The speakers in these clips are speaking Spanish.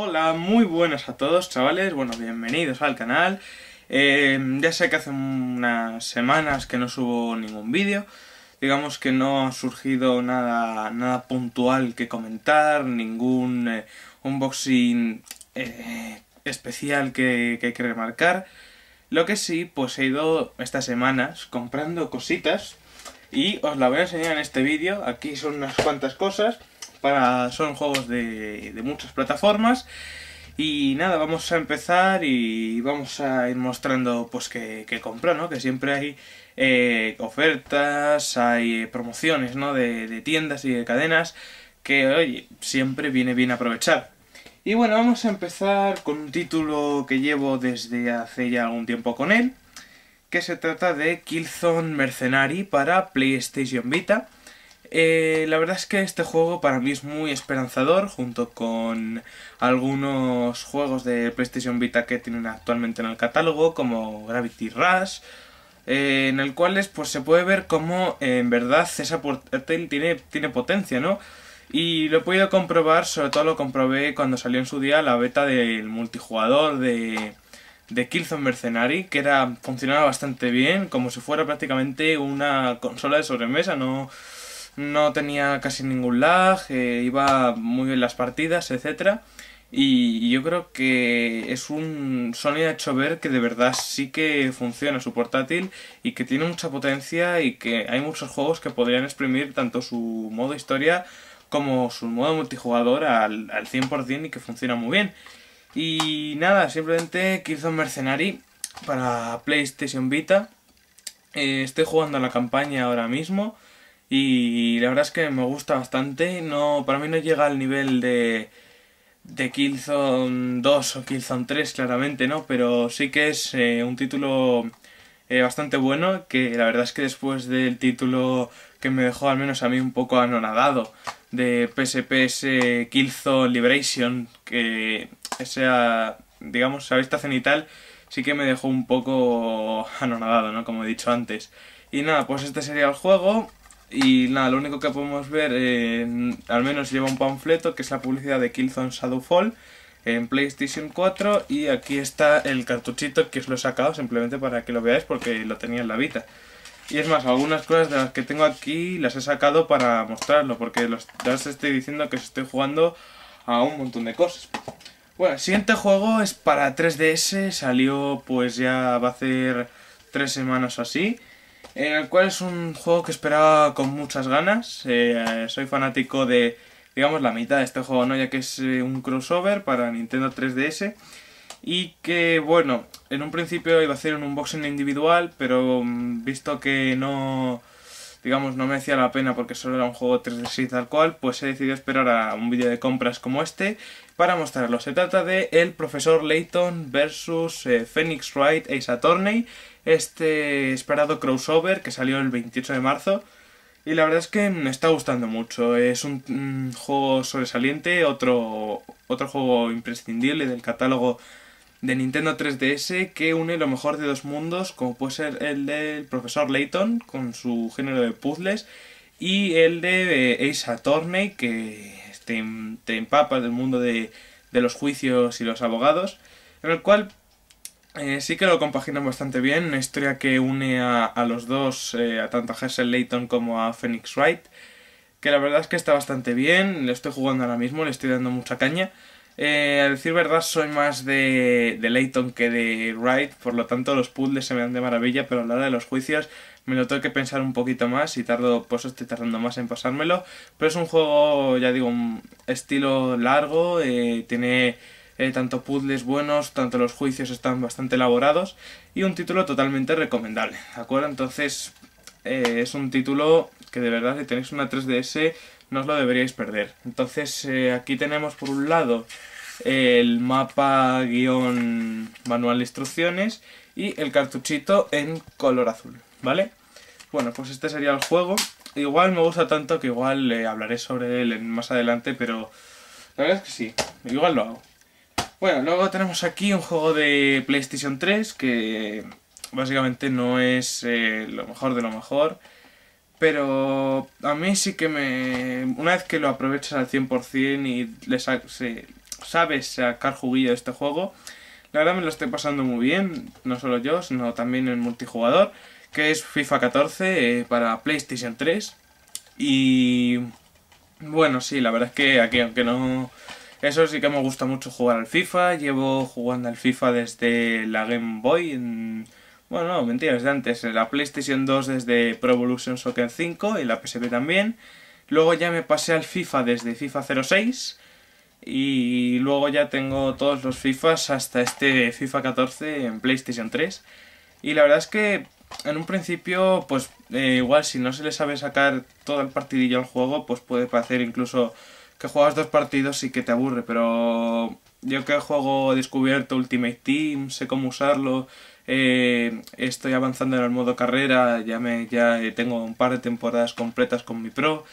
Hola, muy buenas a todos, chavales. Bueno, bienvenidos al canal. Ya sé que hace unas semanas que no subo ningún vídeo. Digamos que no ha surgido nada puntual que comentar, ningún unboxing especial que remarcar. Lo que sí, pues he ido estas semanas comprando cositas y os la voy a enseñar en este vídeo. Aquí son unas cuantas cosas. Son juegos de muchas plataformas. Y nada, vamos a empezar y vamos a ir mostrando pues que compro, ¿no? Que siempre hay ofertas, hay promociones, ¿no? De tiendas y de cadenas que, oye, siempre viene bien aprovechar. Y bueno, vamos a empezar con un título que llevo desde hace ya algún tiempo con él, que se trata de Killzone Mercenary para PlayStation Vita. La verdad es que este juego para mí es muy esperanzador, junto con algunos juegos de PlayStation Vita que tienen actualmente en el catálogo, como Gravity Rush, en el cual pues, se puede ver cómo en verdad esa portátil tiene potencia, ¿no? Y lo he podido comprobar, sobre todo lo comprobé cuando salió en su día la beta del multijugador de Killzone Mercenary, que funcionaba bastante bien, como si fuera prácticamente una consola de sobremesa, ¿no? No tenía casi ningún lag, iba muy bien las partidas, etc. Y yo creo que es Sony ha hecho ver que de verdad sí que funciona su portátil y que tiene mucha potencia y que hay muchos juegos que podrían exprimir tanto su modo historia como su modo multijugador al 100% y que funciona muy bien. Y nada, simplemente Killzone Mercenary para PlayStation Vita. Estoy jugando la campaña ahora mismo. Y la verdad es que me gusta bastante. No, para mí no llega al nivel de Killzone 2 o Killzone 3, claramente, ¿no? Pero sí que es un título bastante bueno, que la verdad es que después del título que me dejó al menos a mí un poco anonadado, de PSP Killzone Liberation, que esa, digamos, esa vista cenital sí que me dejó un poco anonadado, ¿no? Como he dicho antes. Y nada, pues este sería el juego. Y nada, lo único que podemos ver, al menos lleva un panfleto, que es la publicidad de Killzone Shadow Fall en PlayStation 4. Y aquí está el cartuchito, que os lo he sacado simplemente para que lo veáis, porque lo tenía en la Vita. Y es más, algunas cosas de las que tengo aquí las he sacado para mostrarlo, porque os estoy diciendo que os estoy jugando a un montón de cosas. Bueno, el siguiente juego es para 3DS, salió pues ya va a hacer 3 semanas o así. En el cual es un juego que esperaba con muchas ganas. Soy fanático de, digamos, la mitad de este juego, ¿no? Ya que es un crossover para Nintendo 3DS. Y que, bueno, en un principio iba a hacer un unboxing individual, pero visto que no, digamos, no merecía la pena porque solo era un juego 3DS y tal cual, pues he decidido esperar a un vídeo de compras como este para mostrarlo. Se trata de El Profesor Layton versus Phoenix Wright: Ace Attorney, este esperado crossover que salió el 28 de marzo. Y la verdad es que me está gustando mucho. Es un juego sobresaliente, otro juego imprescindible del catálogo de Nintendo 3DS, que une lo mejor de dos mundos, como puede ser el del Profesor Layton con su género de puzzles y el de Ace Attorney, que te empapas del mundo de los juicios y los abogados, en el cual sí que lo compaginan bastante bien. Una historia que une a los dos, a tanto a Hershel Layton como a Phoenix Wright, que la verdad es que está bastante bien. Lo estoy jugando ahora mismo, le estoy dando mucha caña. A decir verdad, soy más de Layton que de Wright, por lo tanto los puzzles se me dan de maravilla, pero a la hora de los juicios me lo tengo que pensar un poquito más y pues estoy tardando más en pasármelo. Pero es un juego, ya digo, un estilo largo, tiene tanto puzzles buenos, tanto los juicios están bastante elaborados, y un título totalmente recomendable, ¿de acuerdo? Entonces es un título que de verdad, si tenéis una 3DS, no os lo deberíais perder. Entonces aquí tenemos por un lado el mapa guión manual de instrucciones y el cartuchito en color azul, ¿vale? Bueno, pues este sería el juego. Igual me gusta tanto que igual hablaré sobre él más adelante, pero la verdad es que sí, igual lo hago. Bueno, luego tenemos aquí un juego de PlayStation 3 que básicamente no es lo mejor de lo mejor. Pero a mí sí que una vez que lo aprovechas al 100% y sabe sacar juguillo de este juego. La verdad me lo estoy pasando muy bien, no solo yo, sino también el multijugador, que es FIFA 14 para PlayStation 3. Y bueno, sí, la verdad es que aquí, aunque no... Eso sí que me gusta mucho jugar al FIFA. Llevo jugando al FIFA desde la Game Boy. Bueno, no, mentira, desde antes. La PlayStation 2 desde Pro Evolution Soccer 5 y la PSP también. Luego ya me pasé al FIFA desde FIFA 06. Y luego ya tengo todos los FIFAs hasta este FIFA 14 en PlayStation 3. Y la verdad es que en un principio, pues igual si no se le sabe sacar todo el partidillo al juego, pues puede parecer incluso que juegas dos partidos y que te aburre, pero yo que juego descubierto Ultimate Team, sé cómo usarlo, estoy avanzando en el modo carrera, ya tengo un par de temporadas completas con mi pro,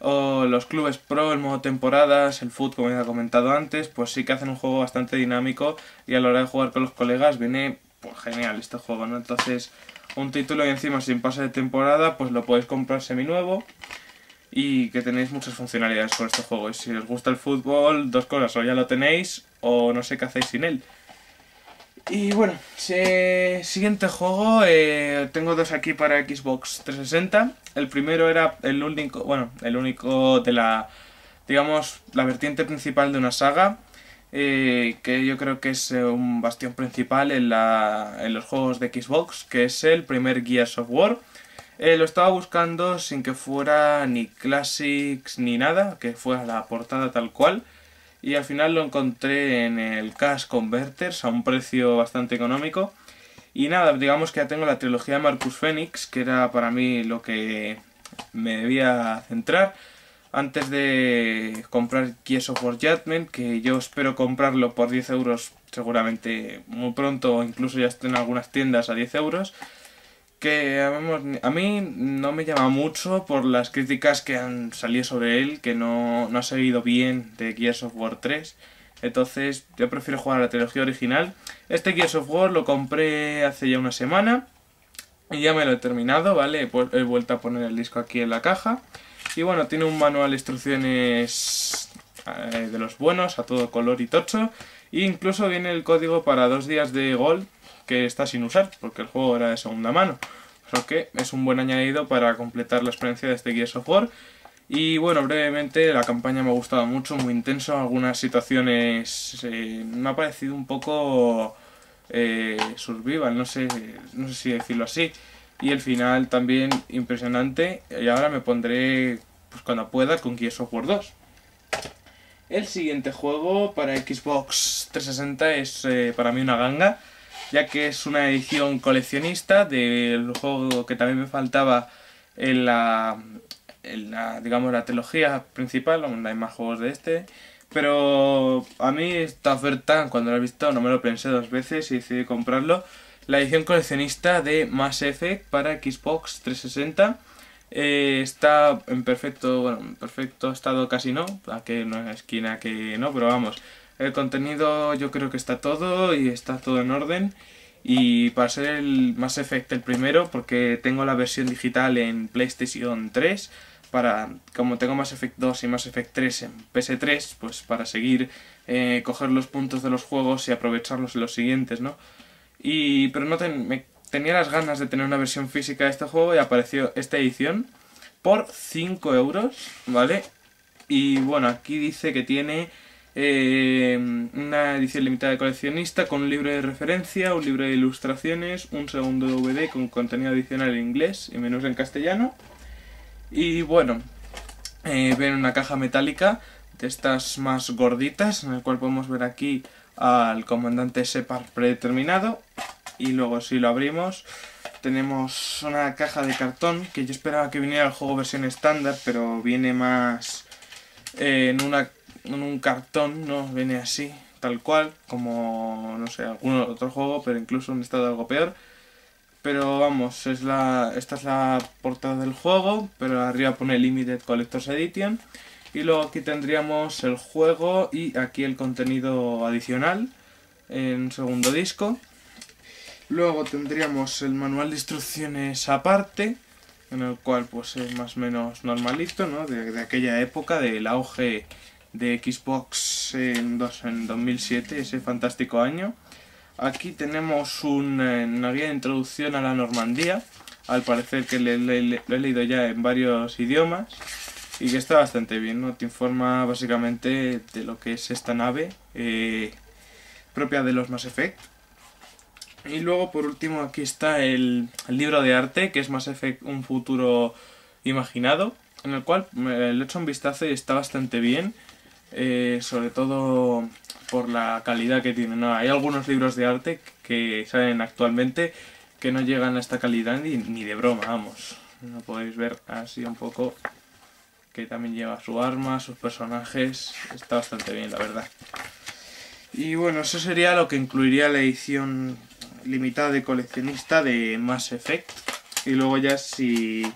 o los clubes pro, el modo temporadas, el fútbol como he comentado antes, pues sí que hacen un juego bastante dinámico y a la hora de jugar con los colegas viene pues, genial este juego, ¿no? Entonces un título y encima sin pase de temporada pues lo podéis comprar seminuevo. Y que tenéis muchas funcionalidades con este juego. Y si os gusta el fútbol, dos cosas, o ya lo tenéis, o no sé qué hacéis sin él. Y bueno, siguiente juego, tengo dos aquí para Xbox 360. El primero era el único de la, digamos, la vertiente principal de una saga. Que yo creo que es un bastión principal en los juegos de Xbox, que es el primer Gears of War. Lo estaba buscando sin que fuera ni Classics ni nada, que fuera la portada tal cual. Y al final lo encontré en el Cash Converters a un precio bastante económico. Y nada, digamos que ya tengo la trilogía de Marcus Fenix, que era para mí lo que me debía centrar. Antes de comprar Gears of War Judgment, que yo espero comprarlo por 10 euros seguramente muy pronto, o incluso ya está en algunas tiendas a 10 euros. Que a mí no me llama mucho por las críticas que han salido sobre él, que no ha seguido bien de Gears of War 3. Entonces yo prefiero jugar a la trilogía original. Este Gears of War lo compré hace ya una semana y ya me lo he terminado, ¿vale? He vuelto a poner el disco aquí en la caja. Y bueno, tiene un manual de instrucciones de los buenos, a todo color y tocho. E incluso viene el código para 2 días de Gold, que está sin usar, porque el juego era de segunda mano. Así que es un buen añadido para completar la experiencia de este Gears of War. Y bueno, brevemente, la campaña me ha gustado mucho, muy intenso. Algunas situaciones me ha parecido un poco survival, no sé si decirlo así. Y el final también impresionante. Y ahora me pondré, pues cuando pueda, con Gears of War 2. El siguiente juego para Xbox 360 es para mí una ganga, ya que es una edición coleccionista del juego que también me faltaba en la digamos, la trilogía principal, aunque hay más juegos de este. Pero a mí esta oferta, cuando la he visto, no me lo pensé dos veces y decidí comprarlo. La edición coleccionista de Mass Effect para Xbox 360. Está en perfecto, bueno, en perfecto estado casi no, aquí en una esquina que no, pero vamos. El contenido yo creo que está todo y está todo en orden. Y para ser el Mass Effect el primero, porque tengo la versión digital en PlayStation 3, como tengo Mass Effect 2 y Mass Effect 3 en PS3, pues para seguir, coger los puntos de los juegos y aprovecharlos en los siguientes, ¿no? Pero tenía las ganas de tener una versión física de este juego y apareció esta edición por 5 euros, ¿vale? Y bueno, aquí dice que tiene... una edición limitada de coleccionista con un libro de referencia, un libro de ilustraciones, un segundo DVD con contenido adicional en inglés y menús en castellano. Y bueno, ven una caja metálica de estas más gorditas, en el cual podemos ver aquí al comandante Shepard predeterminado. Y luego si lo abrimos tenemos una caja de cartón que yo esperaba que viniera al juego versión estándar, pero viene más en un cartón, ¿no? Viene así, tal cual, como, no sé, algún otro juego, pero incluso en un estado algo peor. Pero vamos, esta es la portada del juego, pero arriba pone Limited Collector's Edition. Y luego aquí tendríamos el juego y aquí el contenido adicional en segundo disco. Luego tendríamos el manual de instrucciones aparte, en el cual pues es más o menos normalito, ¿no? De aquella época del auge de Xbox en 2007, ese fantástico año. Aquí tenemos una guía de introducción a la Normandía, al parecer que lo he leído ya en varios idiomas y que está bastante bien, ¿no? Te informa básicamente de lo que es esta nave propia de los Mass Effect. Y luego por último aquí está el libro de arte, que es Mass Effect, un futuro imaginado, en el cual le he hecho un vistazo y está bastante bien, sobre todo por la calidad que tiene, ¿no? Hay algunos libros de arte que salen actualmente que no llegan a esta calidad ni de broma, vamos. No podéis ver así un poco que también lleva su arma, sus personajes, está bastante bien la verdad. Y bueno, eso sería lo que incluiría la edición limitada de coleccionista de Mass Effect. Y luego ya si...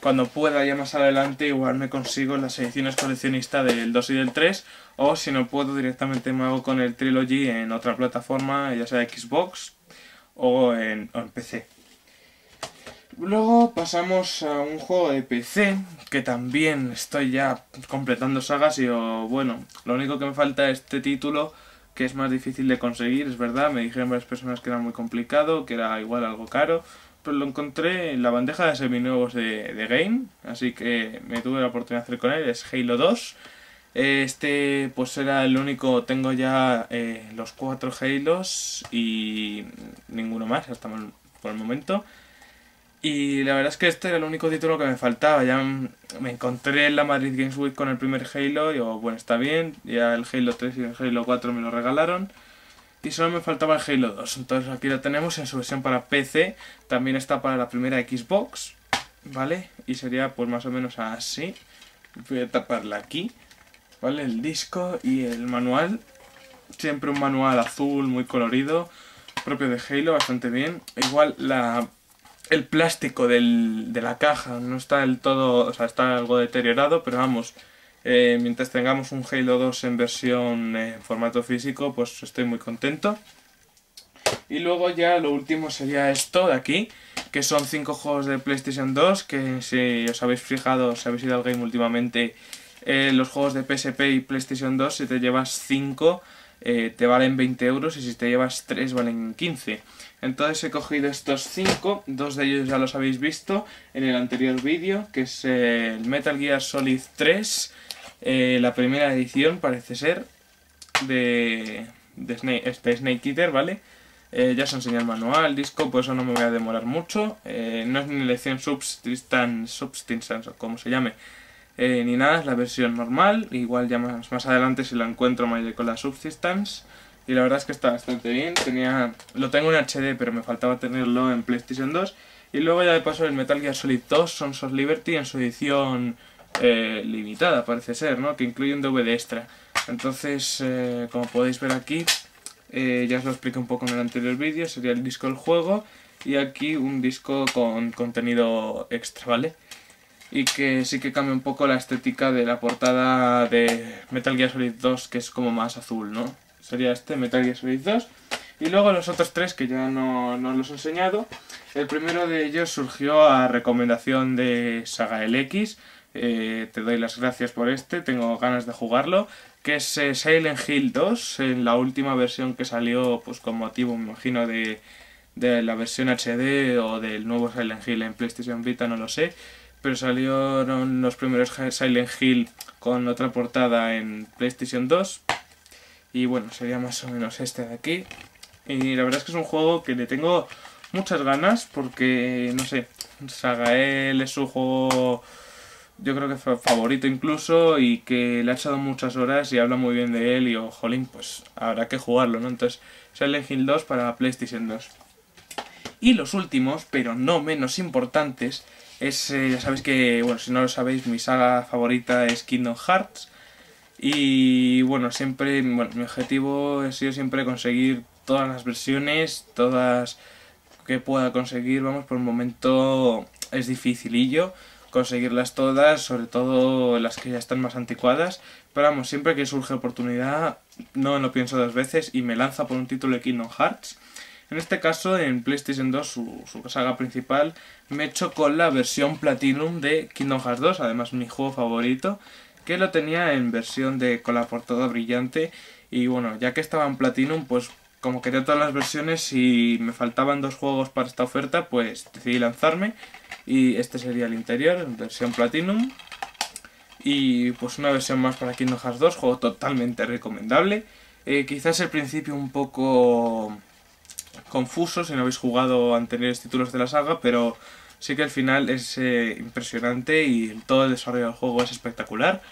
cuando pueda, ya más adelante, igual me consigo las ediciones coleccionista del 2 y del 3, o si no puedo, directamente me hago con el Trilogy en otra plataforma, ya sea Xbox o en PC. Luego pasamos a un juego de PC, que también estoy ya completando sagas y bueno, lo único que me falta es este título, que es más difícil de conseguir, es verdad, me dijeron varias personas que era muy complicado, que era igual algo caro. Lo encontré en la bandeja de seminuevos de Game, así que me tuve la oportunidad de hacer con él. Es Halo 2. Este pues era el único, tengo ya los 4 Halos y ninguno más hasta por el momento. Y la verdad es que este era el único título que me faltaba. Ya me encontré en la Madrid Games Week con el primer Halo y digo, bueno, está bien, ya el Halo 3 y el Halo 4 me lo regalaron. Y solo me faltaba el Halo 2, entonces aquí lo tenemos en su versión para PC, también está para la primera Xbox, ¿vale? Y sería pues más o menos así, voy a taparla aquí, ¿vale? El disco y el manual, siempre un manual azul muy colorido, propio de Halo, bastante bien. Igual el plástico de la caja no está del todo, o sea, está algo deteriorado, pero vamos... mientras tengamos un Halo 2 en versión en formato físico, pues estoy muy contento. Y luego ya lo último sería esto de aquí, que son 5 juegos de PlayStation 2, que si os habéis fijado, si habéis ido al game últimamente, los juegos de PSP y PlayStation 2, si te llevas 5 te valen 20 euros, y si te llevas 3 valen 15. Entonces he cogido estos 5, dos de ellos ya los habéis visto en el anterior vídeo, que es el Metal Gear Solid 3. La primera edición parece ser de Snake Eater, ¿vale? Ya os enseñé el manual, el disco, por eso no me voy a demorar mucho. No es ni la edición Substance, como se llame, ni nada, es la versión normal. Igual ya más adelante si lo encuentro me iré con la Substance. Y la verdad es que está bastante bien. Lo tengo en HD, pero me faltaba tenerlo en PlayStation 2. Y luego ya de paso el Metal Gear Solid 2, Sons of Liberty, en su edición... limitada parece ser, ¿no? Que incluye un DVD extra. Entonces, como podéis ver aquí, ya os lo expliqué un poco en el anterior vídeo, sería el disco del juego y aquí un disco con contenido extra, ¿vale? Y que sí que cambia un poco la estética de la portada de Metal Gear Solid 2, que es como más azul, ¿no? Sería este Metal Gear Solid 2. Y luego los otros tres que ya no los he enseñado. El primero de ellos surgió a recomendación de Saga LX. Te doy las gracias por este, tengo ganas de jugarlo, que es Silent Hill 2, en la última versión que salió pues con motivo, me imagino, de la versión HD o del nuevo Silent Hill en PlayStation Vita, no lo sé, pero salieron los primeros Silent Hill con otra portada en PlayStation 2 y bueno, sería más o menos este de aquí. Y la verdad es que es un juego que le tengo muchas ganas porque, no sé, Sagael es su juego... yo creo que fue favorito incluso y que le ha echado muchas horas y habla muy bien de él y jolín, pues habrá que jugarlo, ¿no? Entonces Silent Hill 2 para PlayStation 2. Y los últimos, pero no menos importantes, es, ya sabéis que, bueno, si no lo sabéis, mi saga favorita es Kingdom Hearts. Y bueno, siempre, bueno, mi objetivo ha sido siempre conseguir todas las versiones, todas que pueda conseguir, vamos, por el momento es dificilillo conseguirlas todas, sobre todo las que ya están más anticuadas, pero vamos, siempre que surge oportunidad no lo pienso dos veces y me lanza por un título de Kingdom Hearts. En este caso en PlayStation 2, su saga principal, me echo con la versión Platinum de Kingdom Hearts 2, además mi juego favorito, que lo tenía en versión de con la portada brillante. Y bueno, ya que estaba en Platinum, pues como quería todas las versiones y me faltaban dos juegos para esta oferta, pues decidí lanzarme. Y este sería el interior, en versión Platinum. Y pues una versión más para Kingdom Hearts 2, juego totalmente recomendable. Quizás el principio un poco confuso si no habéis jugado anteriores títulos de la saga, pero sí que el final es impresionante y todo el desarrollo del juego es espectacular.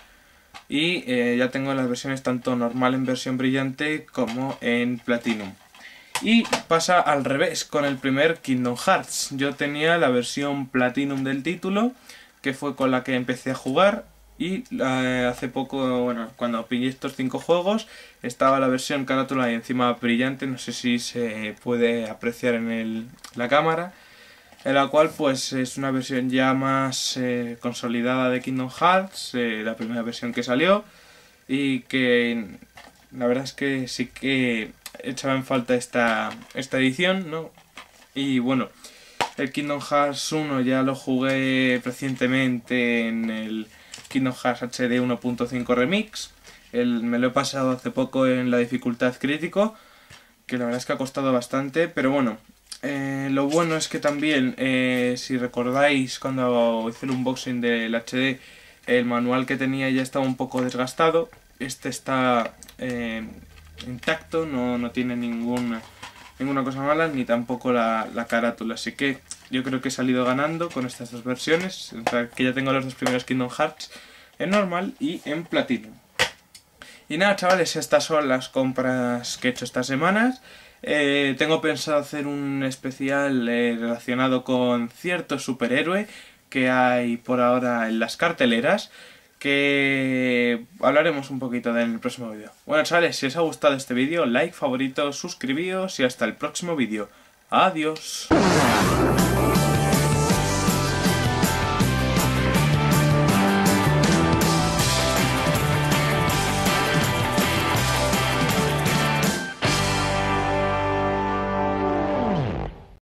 Y ya tengo las versiones tanto normal en versión brillante como en Platinum. Y pasa al revés con el primer Kingdom Hearts. Yo tenía la versión Platinum del título, que fue con la que empecé a jugar. Y hace poco, bueno, cuando pillé estos 5 juegos, estaba la versión carátula y encima brillante, no sé si se puede apreciar en la cámara, en la cual pues es una versión ya más consolidada de Kingdom Hearts, la primera versión que salió, y que la verdad es que sí que echaba en falta esta edición, ¿no? Y bueno, el Kingdom Hearts 1 ya lo jugué recientemente en el Kingdom Hearts HD 1.5 Remix. Me lo he pasado hace poco en la dificultad crítico, que la verdad es que ha costado bastante, pero bueno. Lo bueno es que también, si recordáis cuando hice el unboxing del HD, el manual que tenía ya estaba un poco desgastado. Este está intacto, no tiene ninguna cosa mala, ni tampoco la carátula. Así que yo creo que he salido ganando con estas dos versiones, que ya tengo los dos primeros Kingdom Hearts en normal y en Platinum. Y nada, chavales, estas son las compras que he hecho estas semanas. Tengo pensado hacer un especial relacionado con cierto superhéroe que hay por ahora en las carteleras, que hablaremos un poquito de él en el próximo vídeo. Bueno, chavales, si os ha gustado este vídeo, like, favorito, suscribíos y hasta el próximo vídeo. Adiós.